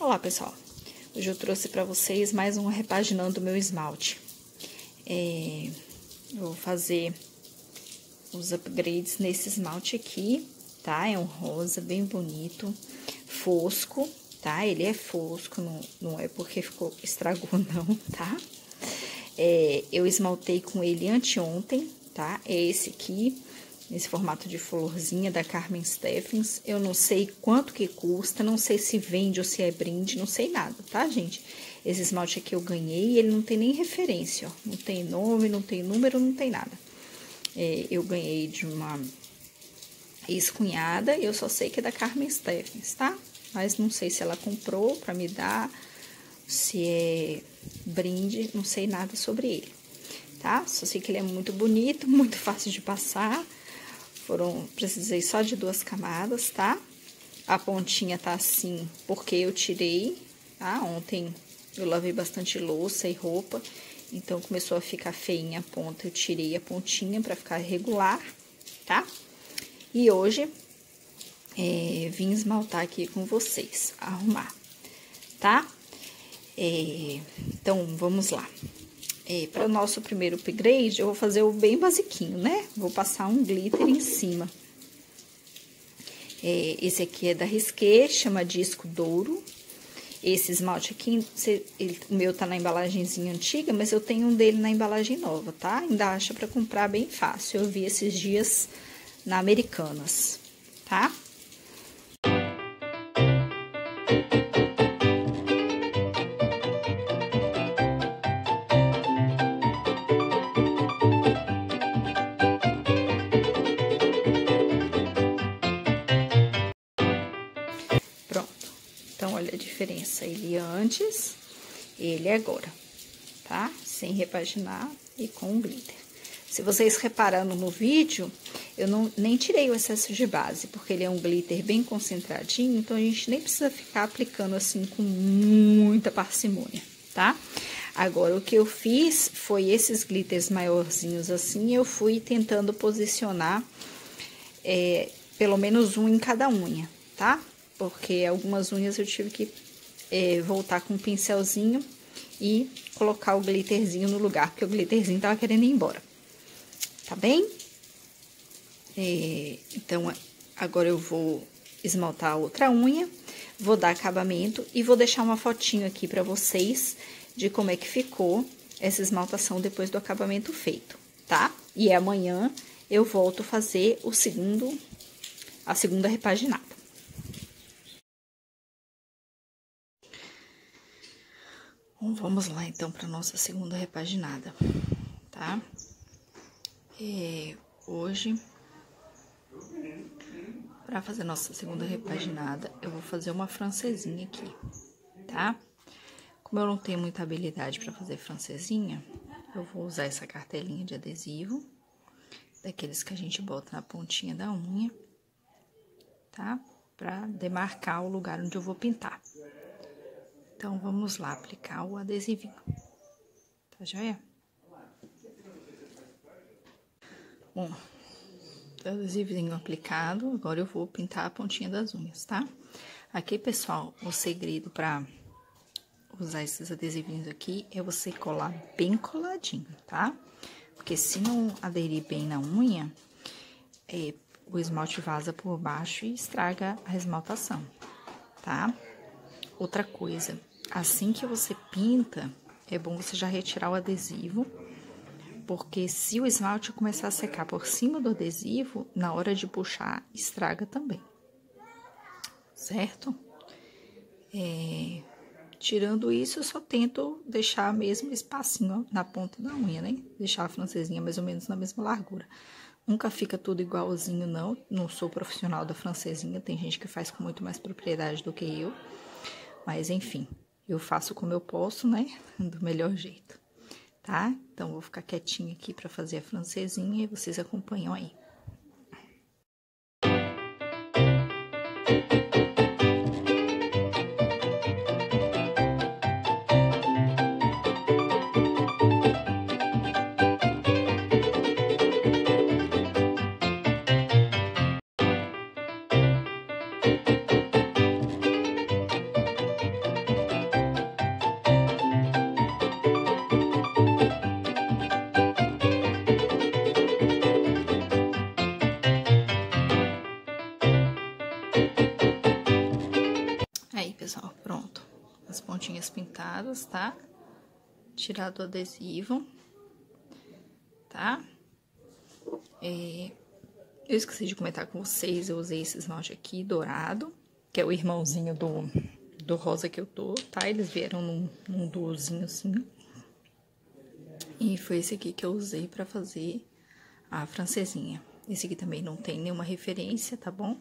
Olá pessoal, hoje eu trouxe para vocês mais um repaginando meu esmalte. Eu vou fazer os upgrades nesse esmalte aqui, tá? É um rosa bem bonito, fosco, tá? Ele é fosco, não é porque estragou não, tá? Eu esmaltei com ele anteontem, tá? É esse aqui, nesse formato de florzinha da Carmen Steffens. Eu não sei quanto que custa, não sei se vende ou se é brinde, não sei nada, tá, gente? Esse esmalte aqui eu ganhei, ele não tem nem referência, ó. Não tem nome, não tem número, não tem nada. Eu ganhei de uma ex-cunhada, eu só sei que é da Carmen Steffens, tá? Mas não sei se ela comprou pra me dar, se é brinde, não sei nada sobre ele, tá? Só sei que ele é muito bonito, muito fácil de passar. Precisei só de duas camadas, tá? A pontinha tá assim porque eu tirei, tá? Ontem eu lavei bastante louça e roupa, então começou a ficar feinha a ponta, eu tirei a pontinha pra ficar regular, tá? E hoje vim esmaltar aqui com vocês, arrumar, tá? Então, vamos lá. Para o nosso primeiro upgrade, eu vou fazer o bem basiquinho, né? Vou passar um glitter em cima. Esse aqui é da Risqué, chama Disco de Ouro. Esse esmalte aqui, o meu tá na embalagenzinha antiga, mas eu tenho um dele na embalagem nova, tá? Ainda acha para comprar bem fácil. Eu vi esses dias na Americanas, tá? Olha a diferença, ele antes, ele agora, tá? Sem repaginar e com glitter. Se vocês repararam no vídeo, eu nem tirei o excesso de base, porque ele é um glitter bem concentradinho, então a gente nem precisa ficar aplicando assim com muita parcimônia, tá? Agora, o que eu fiz foi esses glitters maiorzinhos assim, eu fui tentando posicionar pelo menos um em cada unha, tá? Porque algumas unhas eu tive que voltar com um pincelzinho e colocar o glitterzinho no lugar, porque o glitterzinho tava querendo ir embora, tá bem? Então, agora eu vou esmaltar a outra unha, vou dar acabamento e vou deixar uma fotinho aqui pra vocês de como é que ficou essa esmaltação depois do acabamento feito, tá? E amanhã eu volto fazer a segunda repaginada. Bom, vamos lá então para nossa segunda repaginada, tá? Hoje, para fazer nossa segunda repaginada, eu vou fazer uma francesinha aqui, tá? Como eu não tenho muita habilidade para fazer francesinha, eu vou usar essa cartelinha de adesivo, daqueles que a gente bota na pontinha da unha, tá? Para demarcar o lugar onde eu vou pintar. Então, vamos lá aplicar o adesivinho, tá joia? Bom, adesivinho aplicado, agora eu vou pintar a pontinha das unhas, tá? Aqui, pessoal, o segredo pra usar esses adesivinhos aqui é você colar bem coladinho, tá? Porque se não aderir bem na unha, o esmalte vaza por baixo e estraga a esmaltação, tá? Outra coisa, assim que você pinta, é bom você já retirar o adesivo, porque se o esmalte começar a secar por cima do adesivo, na hora de puxar, estraga também, certo? Tirando isso, eu só tento deixar mesmo espacinho na ponta da unha, né? Deixar a francesinha mais ou menos na mesma largura. Nunca fica tudo igualzinho, não. Não sou profissional da francesinha, tem gente que faz com muito mais propriedade do que eu. Mas, enfim, eu faço como eu posso, né? Do melhor jeito, tá? Então, vou ficar quietinha aqui pra fazer a francesinha e vocês acompanham aí. Aí, pessoal, pronto. As pontinhas pintadas, tá? Tirar do adesivo, tá? Eu esqueci de comentar com vocês, eu usei esse esmalte aqui, dourado, que é o irmãozinho do rosa que eu tô, tá? Eles vieram num duozinho assim. E foi esse aqui que eu usei pra fazer a francesinha. Esse aqui também não tem nenhuma referência, tá bom?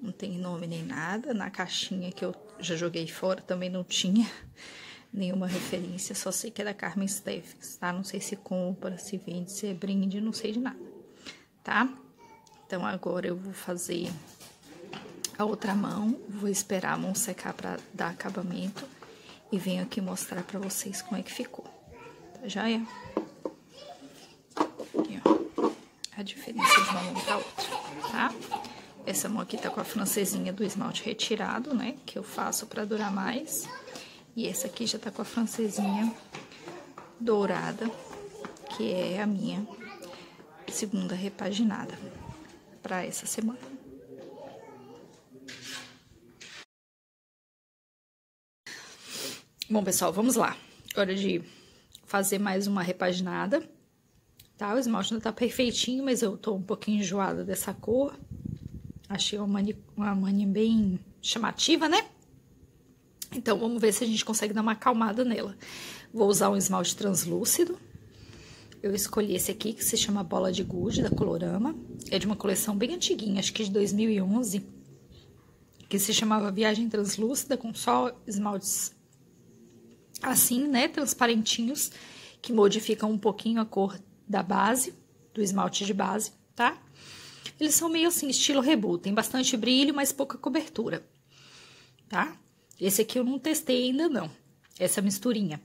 Não tem nome nem nada. Na caixinha que eu já joguei fora também não tinha nenhuma referência. Só sei que é da Carmen Steffens, tá? Não sei se compra, se vende, se é brinde, não sei de nada, tá? Então, agora eu vou fazer a outra mão. Vou esperar a mão secar pra dar acabamento. E venho aqui mostrar pra vocês como é que ficou. Tá joia? Aqui, ó. A diferença de uma mão pra outra, tá? Essa mão aqui tá com a francesinha do esmalte retirado, né? Que eu faço pra durar mais. E essa aqui já tá com a francesinha dourada, que é a minha segunda repaginada pra essa semana. Bom, pessoal, vamos lá. Hora de fazer mais uma repaginada, tá? O esmalte não tá perfeitinho, mas eu tô um pouquinho enjoada dessa cor. Achei uma mani bem chamativa, né? Então, vamos ver se a gente consegue dar uma acalmada nela. Vou usar um esmalte translúcido. Eu escolhi esse aqui, que se chama Bola de Gude, da Colorama. É de uma coleção bem antiguinha, acho que de 2011. Que se chamava Viagem Translúcida, com só esmaltes assim, né? Transparentinhos, que modificam um pouquinho a cor da base, do esmalte de base, tá? Eles são meio assim, estilo rebu, tem bastante brilho, mas pouca cobertura, tá? Esse aqui eu não testei ainda não, essa misturinha.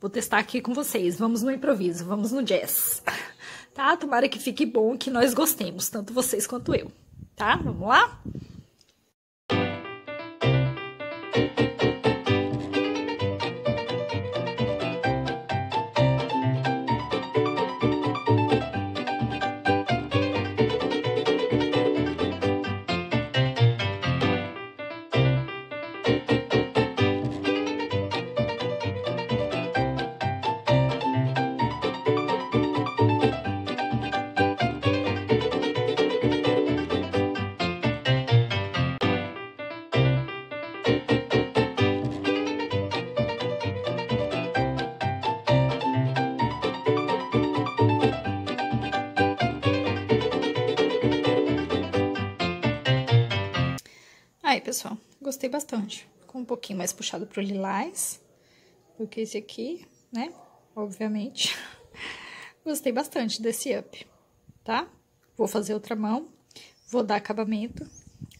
Vou testar aqui com vocês, vamos no improviso, vamos no jazz, tá? Tomara que fique bom, que nós gostemos, tanto vocês quanto eu, tá? Vamos lá? Aí, pessoal, gostei bastante. Ficou um pouquinho mais puxado pro lilás do que esse aqui, né? Obviamente. Gostei bastante desse up, tá? Vou fazer outra mão, vou dar acabamento,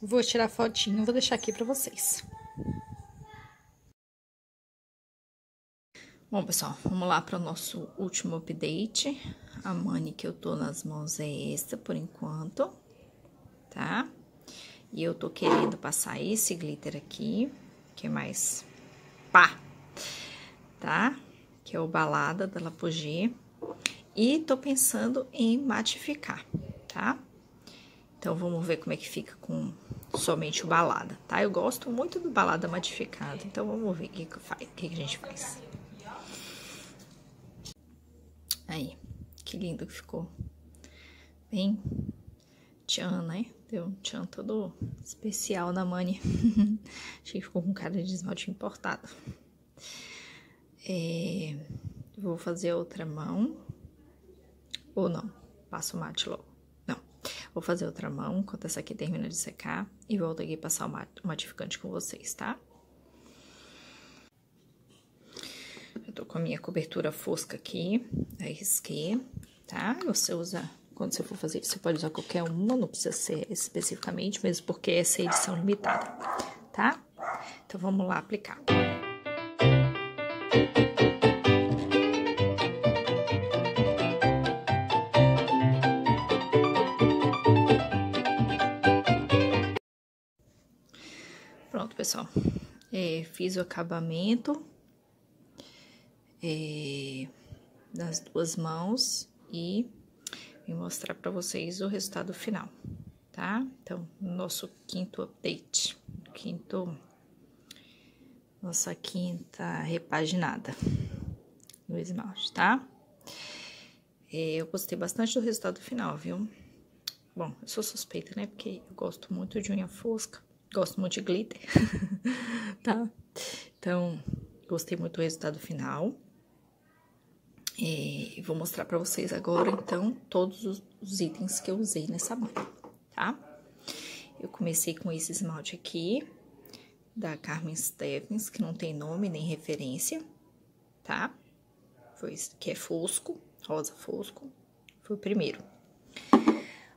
vou tirar fotinho, vou deixar aqui pra vocês. Bom, pessoal, vamos lá pro nosso último update. A mani que eu tô nas mãos é esta, por enquanto, tá? E eu tô querendo passar esse glitter aqui, que é mais pá, tá? Que é o Balada da Lapogee. E tô pensando em matificar, tá? Então, vamos ver como é que fica com somente o Balada, tá? Eu gosto muito do Balada matificado, então vamos ver o que que a gente faz. Aí, que lindo que ficou. Bem tchan, né? Deu um tchan todo especial na mani. Achei que ficou com cara de esmalte importado. Vou fazer outra mão. Ou não, passo o mate logo. Não, vou fazer outra mão, enquanto essa aqui termina de secar. E volto aqui passar o matificante com vocês, tá? Eu tô com a minha cobertura fosca aqui, da Risqué, tá? Você usa... Quando você for fazer, você pode usar qualquer uma, não precisa ser especificamente, mesmo porque essa é edição limitada, tá? Então, vamos lá aplicar. Pronto, pessoal. Fiz o acabamento das duas mãos e... E mostrar pra vocês o resultado final, tá? Então, nosso quinto update, quinto nossa quinta repaginada do esmalte, tá? Eu gostei bastante do resultado final, viu? Bom, eu sou suspeita, né? Porque eu gosto muito de unha fosca, gosto muito de glitter, tá? Então, gostei muito do resultado final. E vou mostrar pra vocês agora, então, todos os itens que eu usei nessa máquina, tá? Eu comecei com esse esmalte aqui, da Carmen Steffens, que não tem nome nem referência, tá? Foi esse, que é fosco, rosa fosco, foi o primeiro.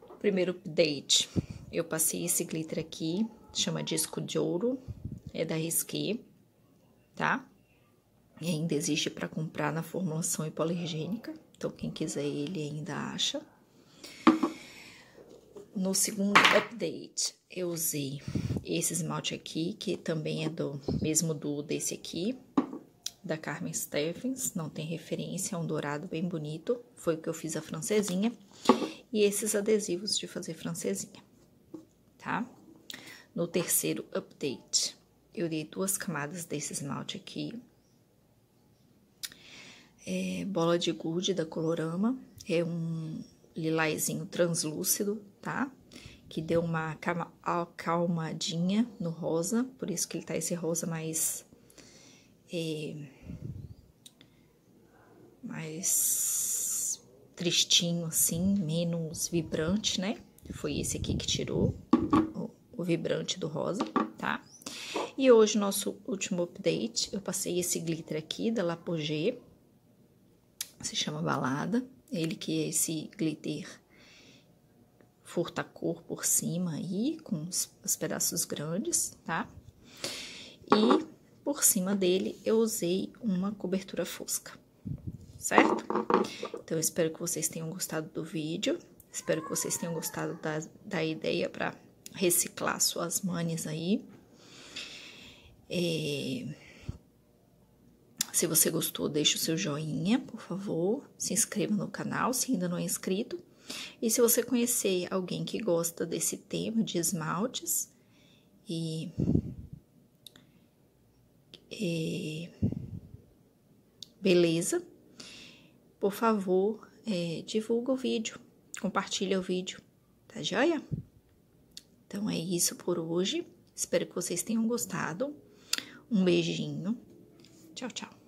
O primeiro update, eu passei esse glitter aqui, chama Disco de Ouro, é da Risqué, tá? E ainda existe para comprar na formulação hipoalergênica, então quem quiser ele ainda acha. No segundo update, eu usei esse esmalte aqui, que também é do mesmo do desse aqui, da Carmen Steffens, não tem referência, é um dourado bem bonito, foi o que eu fiz a francesinha, e esses adesivos de fazer francesinha, tá? No terceiro update, eu dei duas camadas desse esmalte aqui, Bola de Gude, da Colorama, é um lilazinho translúcido, tá? Que deu uma acalmadinha no rosa, por isso que ele tá esse rosa mais tristinho, assim, menos vibrante, né? Foi esse aqui que tirou o vibrante do rosa, tá? E hoje, nosso último update, eu passei esse glitter aqui, da Lapogee, se chama Balada, ele que é esse glitter furta-cor por cima aí, com os pedaços grandes, tá? E por cima dele eu usei uma cobertura fosca, certo? Então, eu espero que vocês tenham gostado do vídeo, espero que vocês tenham gostado da ideia para reciclar suas manes aí. Se você gostou, deixa o seu joinha, por favor, se inscreva no canal, se ainda não é inscrito. E se você conhecer alguém que gosta desse tema de esmaltes e beleza, por favor, divulga o vídeo, compartilha o vídeo, tá joia? Então, é isso por hoje, espero que vocês tenham gostado, um beijinho, tchau, tchau.